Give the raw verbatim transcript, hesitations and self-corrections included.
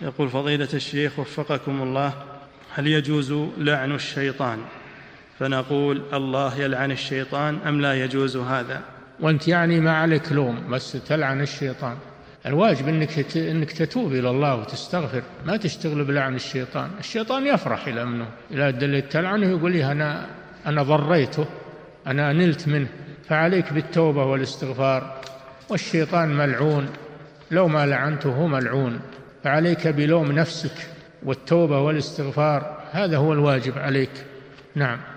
يقول فضيلة الشيخ وفقكم الله، هل يجوز لعن الشيطان فنقول الله يلعن الشيطان أم لا يجوز هذا؟ وأنت يعني ما عليك لوم بس تلعن الشيطان. الواجب إنك إنك تتوب إلى الله وتستغفر، ما تشتغل بلعن الشيطان. الشيطان يفرح إلى منه إلى الدليل تلعنه، يقول لي أنا أنا ضريته، أنا نلت منه. فعليك بالتوبة والاستغفار، والشيطان ملعون، لو ما لعنته ملعون، فعليك بلوم نفسك والتوبة والاستغفار، هذا هو الواجب عليك. نعم.